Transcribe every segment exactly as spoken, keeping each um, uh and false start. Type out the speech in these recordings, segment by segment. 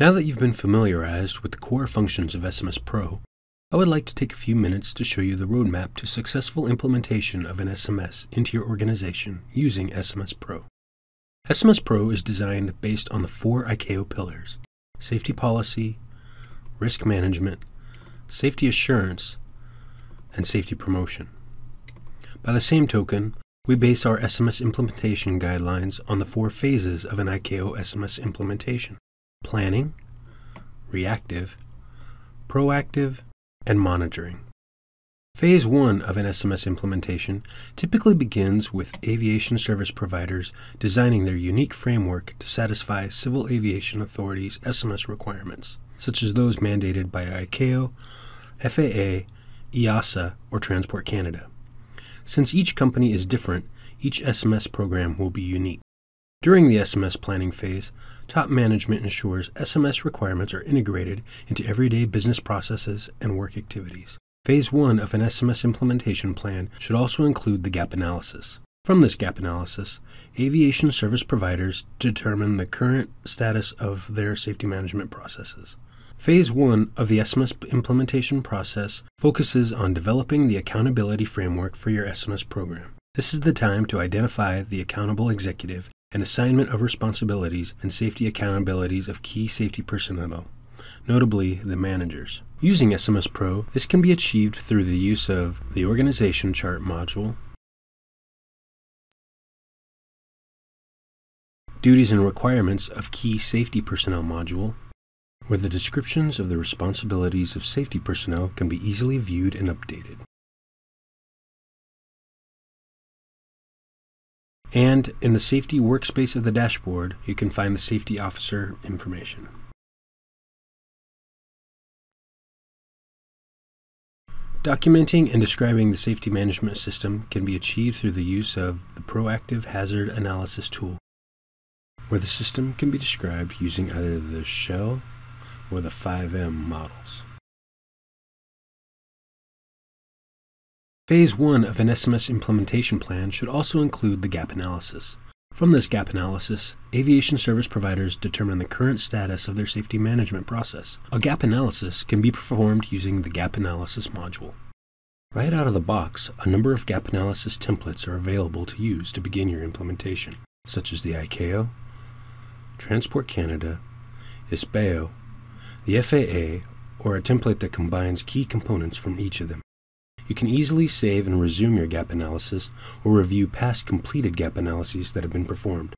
Now that you've been familiarized with the core functions of S M S Pro, I would like to take a few minutes to show you the roadmap to successful implementation of an S M S into your organization using S M S Pro. S M S Pro is designed based on the four I C A O pillars: safety policy, risk management, safety assurance, and safety promotion. By the same token, we base our S M S implementation guidelines on the four phases of an I C A O S M S implementation: planning, reactive, proactive, and monitoring. Phase one of an S M S implementation typically begins with aviation service providers designing their unique framework to satisfy civil aviation authorities' S M S requirements, such as those mandated by I C A O, F A A, EASA, or Transport Canada. Since each company is different, each S M S program will be unique. During the S M S planning phase, top management ensures S M S requirements are integrated into everyday business processes and work activities. Phase one of an S M S implementation plan should also include the gap analysis. From this gap analysis, aviation service providers determine the current status of their safety management processes. Phase one of the S M S implementation process focuses on developing the accountability framework for your S M S program. This is the time to identify the accountable executive and assignment of responsibilities and safety accountabilities of key safety personnel, notably the managers. Using S M S Pro, this can be achieved through the use of the Organization Chart module, Duties and Requirements of Key Safety Personnel module, where the descriptions of the responsibilities of safety personnel can be easily viewed and updated, and in the safety workspace of the dashboard, you can find the safety officer information. Documenting and describing the safety management system can be achieved through the use of the Proactive Hazard Analysis tool, where the system can be described using either the SHELL or the five M models. Phase one of an S M S implementation plan should also include the gap analysis. From this gap analysis, aviation service providers determine the current status of their safety management process. A gap analysis can be performed using the Gap Analysis module. Right out of the box, a number of gap analysis templates are available to use to begin your implementation, such as the I C A O, Transport Canada, ISBAO, the F A A, or a template that combines key components from each of them. You can easily save and resume your gap analysis or review past completed gap analyses that have been performed.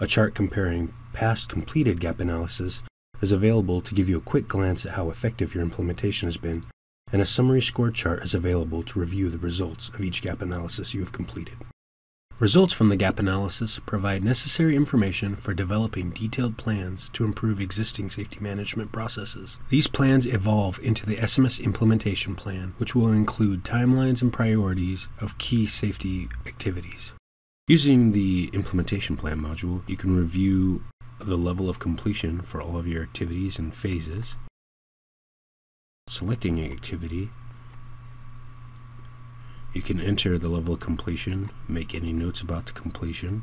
A chart comparing past completed gap analyses is available to give you a quick glance at how effective your implementation has been, and a summary score chart is available to review the results of each gap analysis you have completed. Results from the gap analysis provide necessary information for developing detailed plans to improve existing safety management processes. These plans evolve into the S M S implementation plan, which will include timelines and priorities of key safety activities. Using the implementation plan module, you can review the level of completion for all of your activities and phases, selecting an activity. You can enter the level of completion, make any notes about the completion,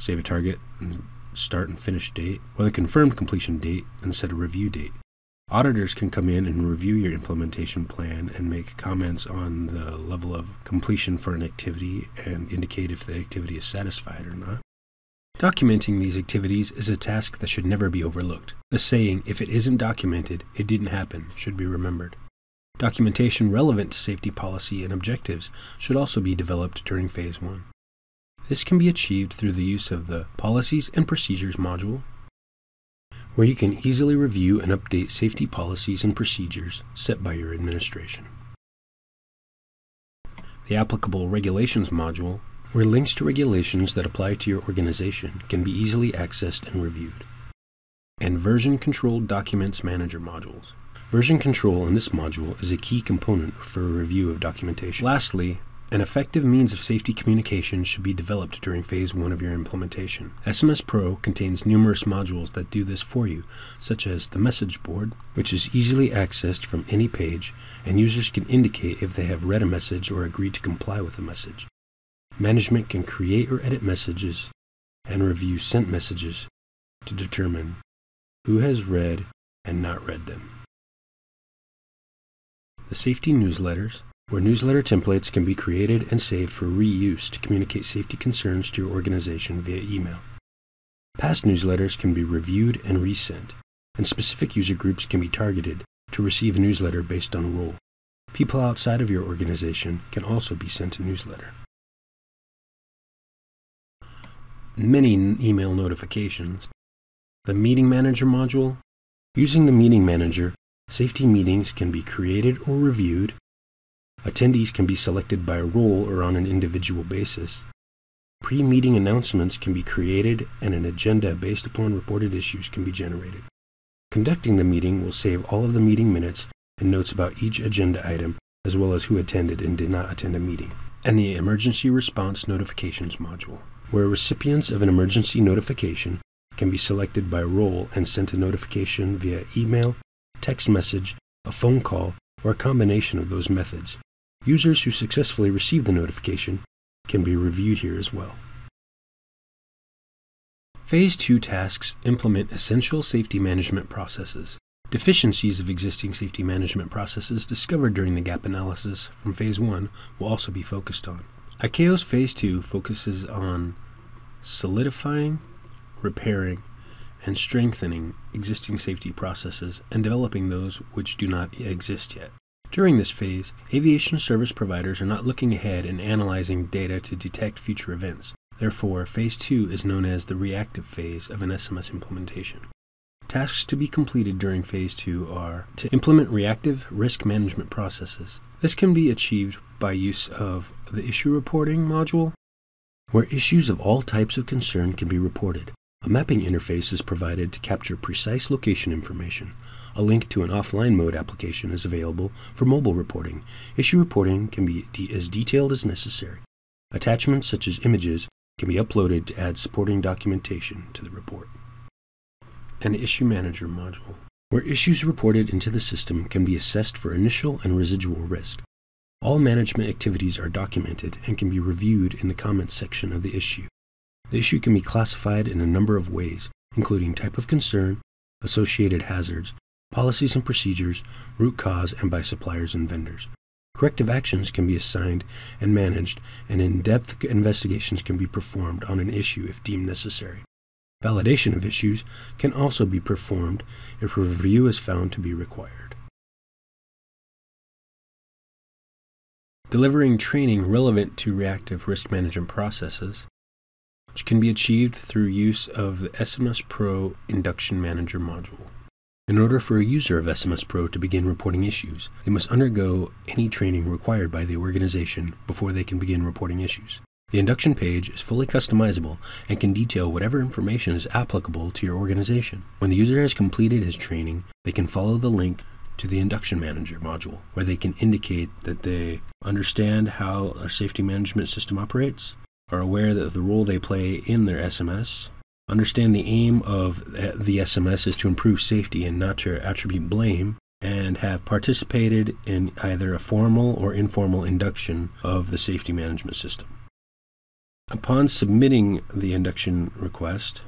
save a target and start and finish date, or the confirmed completion date, and set a review date. Auditors can come in and review your implementation plan and make comments on the level of completion for an activity and indicate if the activity is satisfied or not. Documenting these activities is a task that should never be overlooked. The saying, "If it isn't documented, it didn't happen," should be remembered. Documentation relevant to safety policy and objectives should also be developed during Phase one. This can be achieved through the use of the Policies and Procedures module, where you can easily review and update safety policies and procedures set by your administration. The Applicable Regulations module, where links to regulations that apply to your organization can be easily accessed and reviewed. And Version Controlled Documents Manager modules. Version control in this module is a key component for a review of documentation. Lastly, an effective means of safety communication should be developed during Phase one of your implementation. S M S Pro contains numerous modules that do this for you, such as the message board, which is easily accessed from any page, and users can indicate if they have read a message or agreed to comply with a message. Management can create or edit messages and review sent messages to determine who has read and not read them. The safety newsletters, where newsletter templates can be created and saved for reuse to communicate safety concerns to your organization via email. Past newsletters can be reviewed and resent, and specific user groups can be targeted to receive a newsletter based on role. People outside of your organization can also be sent a newsletter. Many email notifications. The Meeting Manager module. Using the Meeting Manager, safety meetings can be created or reviewed. Attendees can be selected by role or on an individual basis. Pre-meeting announcements can be created and an agenda based upon reported issues can be generated. Conducting the meeting will save all of the meeting minutes and notes about each agenda item, as well as who attended and did not attend a meeting. And the Emergency Response Notifications module, where recipients of an emergency notification can be selected by role and sent a notification via email, text message, a phone call, or a combination of those methods. Users who successfully receive the notification can be reviewed here as well. Phase two tasks implement essential safety management processes. Deficiencies of existing safety management processes discovered during the gap analysis from Phase one will also be focused on. I C A O's Phase two focuses on solidifying, repairing, and strengthening existing safety processes and developing those which do not exist yet. During this phase, aviation service providers are not looking ahead and analyzing data to detect future events. Therefore, Phase two is known as the reactive phase of an S M S implementation. Tasks to be completed during Phase two are to implement reactive risk management processes. This can be achieved by use of the Issue Reporting module, where issues of all types of concern can be reported. A mapping interface is provided to capture precise location information. A link to an offline mode application is available for mobile reporting. Issue reporting can be de- as detailed as necessary. Attachments such as images can be uploaded to add supporting documentation to the report. An Issue Manager module, where issues reported into the system can be assessed for initial and residual risk. All management activities are documented and can be reviewed in the comments section of the issue. The issue can be classified in a number of ways, including type of concern, associated hazards, policies and procedures, root cause, and by suppliers and vendors. Corrective actions can be assigned and managed, and in-depth investigations can be performed on an issue if deemed necessary. Validation of issues can also be performed if a review is found to be required. Delivering training relevant to reactive risk management processes, which can be achieved through use of the S M S Pro Induction Manager module. In order for a user of S M S Pro to begin reporting issues, they must undergo any training required by the organization before they can begin reporting issues. The induction page is fully customizable and can detail whatever information is applicable to your organization. When the user has completed his training, they can follow the link to the Induction Manager module, where they can indicate that they understand how our safety management system operates, are aware of the role they play in their S M S, understand the aim of the S M S is to improve safety and not to attribute blame, and have participated in either a formal or informal induction of the safety management system. Upon submitting the induction request,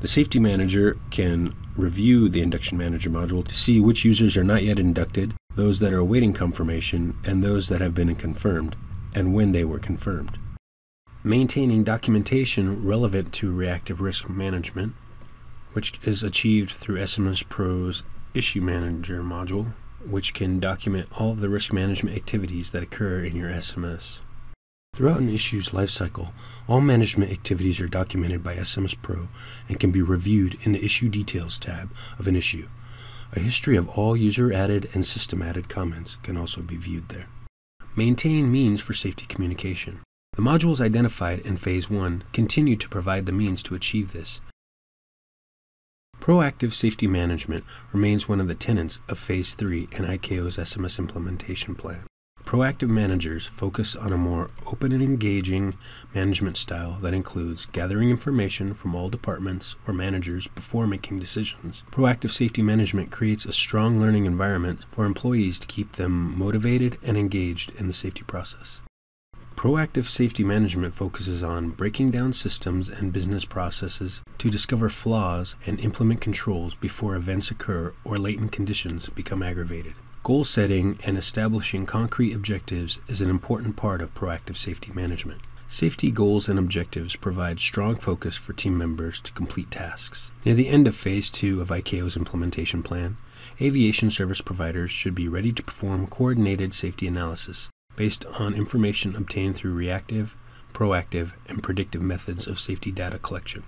the safety manager can review the Induction Manager module to see which users are not yet inducted, those that are awaiting confirmation, and those that have been confirmed, and when they were confirmed. Maintaining documentation relevant to reactive risk management, which is achieved through S M S Pro's Issue Manager module, which can document all of the risk management activities that occur in your S M S. Throughout an issue's lifecycle, all management activities are documented by S M S Pro and can be reviewed in the Issue Details tab of an issue. A history of all user-added and system-added comments can also be viewed there. Maintain means for safety communication. The modules identified in Phase one continue to provide the means to achieve this. Proactive safety management remains one of the tenets of Phase three in I C A O's S M S implementation plan. Proactive managers focus on a more open and engaging management style that includes gathering information from all departments or managers before making decisions. Proactive safety management creates a strong learning environment for employees to keep them motivated and engaged in the safety process. Proactive safety management focuses on breaking down systems and business processes to discover flaws and implement controls before events occur or latent conditions become aggravated. Goal setting and establishing concrete objectives is an important part of proactive safety management. Safety goals and objectives provide strong focus for team members to complete tasks. Near the end of Phase two of I C A O's implementation plan, aviation service providers should be ready to perform coordinated safety analysis based on information obtained through reactive, proactive, and predictive methods of safety data collection.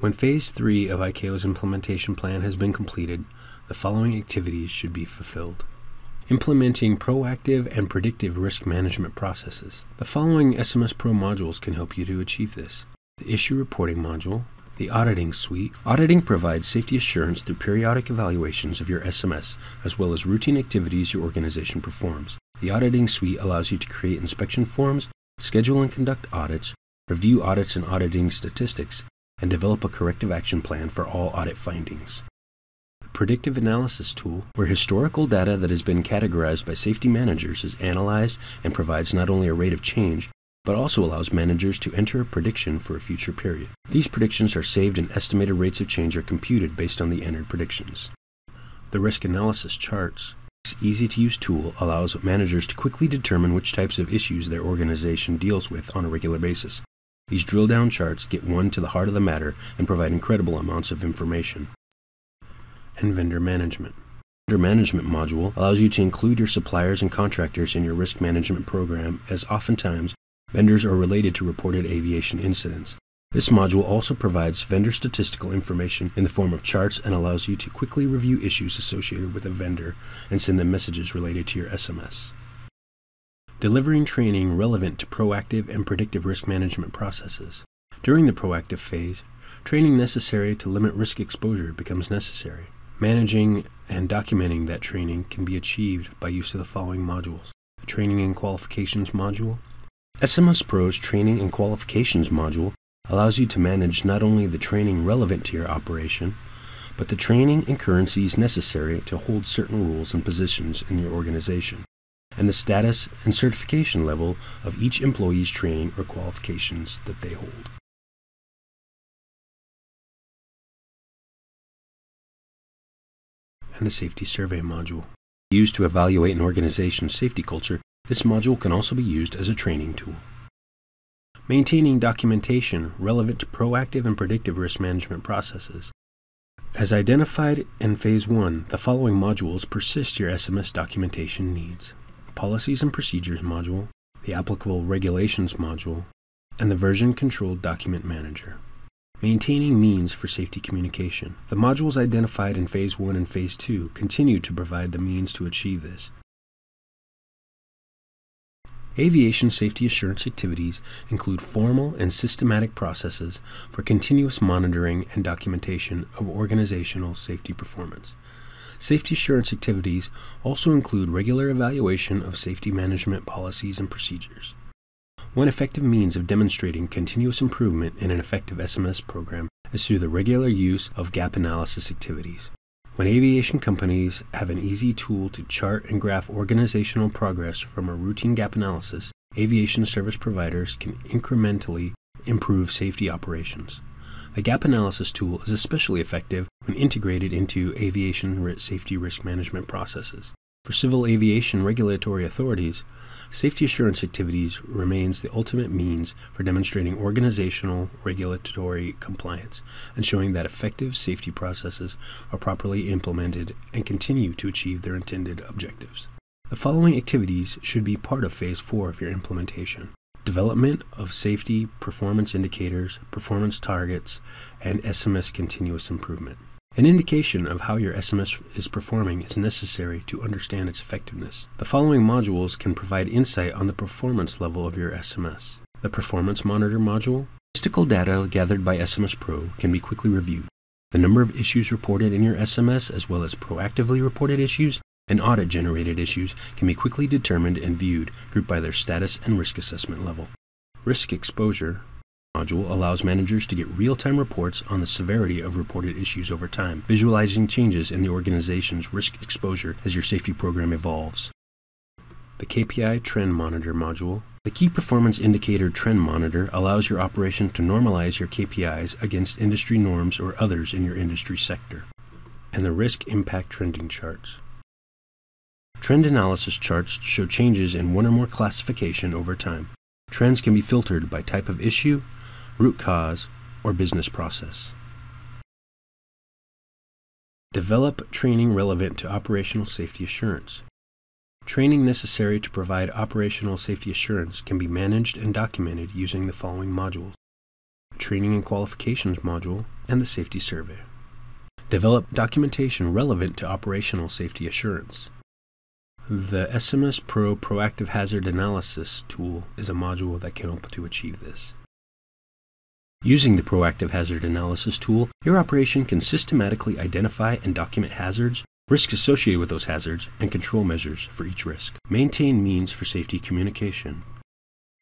When Phase three of I C A O's implementation plan has been completed, the following activities should be fulfilled. Implementing proactive and predictive risk management processes. The following S M S Pro modules can help you to achieve this. The Issue Reporting module, the Auditing Suite. Auditing provides safety assurance through periodic evaluations of your S M S, as well as routine activities your organization performs. The Auditing Suite allows you to create inspection forms, schedule and conduct audits, review audits and auditing statistics, and develop a corrective action plan for all audit findings. Predictive analysis tool, where historical data that has been categorized by safety managers is analyzed and provides not only a rate of change, but also allows managers to enter a prediction for a future period. These predictions are saved and estimated rates of change are computed based on the entered predictions. The risk analysis charts. This easy-to-use tool allows managers to quickly determine which types of issues their organization deals with on a regular basis. These drill-down charts get one to the heart of the matter and provide incredible amounts of information. And vendor management. Vendor management module allows you to include your suppliers and contractors in your risk management program, as oftentimes vendors are related to reported aviation incidents. This module also provides vendor statistical information in the form of charts and allows you to quickly review issues associated with a vendor and send them messages related to your S M S. Delivering training relevant to proactive and predictive risk management processes. During the proactive phase, training necessary to limit risk exposure becomes necessary. Managing and documenting that training can be achieved by use of the following modules. The Training and Qualifications module. S M S Pro's Training and Qualifications module allows you to manage not only the training relevant to your operation, but the training and currencies necessary to hold certain roles and positions in your organization, and the status and certification level of each employee's training or qualifications that they hold. And the Safety Survey module. Used to evaluate an organization's safety culture, this module can also be used as a training tool. Maintaining documentation relevant to proactive and predictive risk management processes. As identified in Phase one, the following modules persist your S M S documentation needs. Policies and Procedures module, the Applicable Regulations module, and the Version Controlled Document Manager. Maintaining means for safety communication. The modules identified in Phase one and Phase two continue to provide the means to achieve this. Aviation safety assurance activities include formal and systematic processes for continuous monitoring and documentation of organizational safety performance. Safety assurance activities also include regular evaluation of safety management policies and procedures. One effective means of demonstrating continuous improvement in an effective S M S program is through the regular use of gap analysis activities. When aviation companies have an easy tool to chart and graph organizational progress from a routine gap analysis, aviation service providers can incrementally improve safety operations. The gap analysis tool is especially effective when integrated into aviation safety risk management processes. For civil aviation regulatory authorities, safety assurance activities remains the ultimate means for demonstrating organizational regulatory compliance and showing that effective safety processes are properly implemented and continue to achieve their intended objectives. The following activities should be part of Phase four of your implementation. Development of safety performance indicators, performance targets, and S M S continuous improvement. An indication of how your S M S is performing is necessary to understand its effectiveness. The following modules can provide insight on the performance level of your S M S. The Performance Monitor module. Statistical data gathered by S M S Pro can be quickly reviewed. The number of issues reported in your S M S, as well as proactively reported issues and audit-generated issues, can be quickly determined and viewed, grouped by their status and risk assessment level. Risk Exposure module allows managers to get real-time reports on the severity of reported issues over time, visualizing changes in the organization's risk exposure as your safety program evolves. the K P I Trend Monitor module. The Key Performance Indicator Trend Monitor allows your operation to normalize your K P Is against industry norms or others in your industry sector. And the Risk Impact Trending Charts. Trend analysis charts show changes in one or more classification over time. Trends can be filtered by type of issue, root cause, or business process. Develop training relevant to operational safety assurance. Training necessary to provide operational safety assurance can be managed and documented using the following modules: the Training and Qualifications module and the Safety Survey. Develop documentation relevant to operational safety assurance. The S M S Pro Proactive Hazard Analysis tool is a module that can help to achieve this. Using the Proactive Hazard Analysis tool, your operation can systematically identify and document hazards, risks associated with those hazards, and control measures for each risk. Maintain means for safety communication.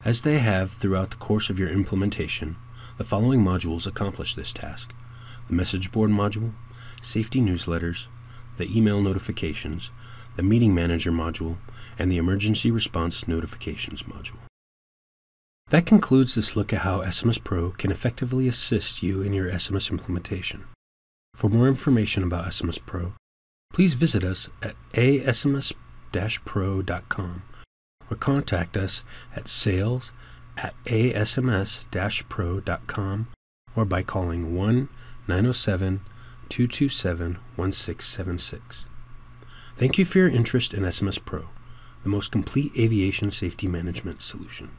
As they have throughout the course of your implementation, the following modules accomplish this task: the message board module, safety newsletters, the email notifications, the meeting manager module, and the emergency response notifications module. That concludes this look at how S M S Pro can effectively assist you in your S M S implementation. For more information about S M S Pro, please visit us at A S M S dash pro dot com or contact us at sales at A S M S dash pro dot com or by calling one nine zero seven, two two seven, one six seven six. Thank you for your interest in S M S Pro, the most complete aviation safety management solution.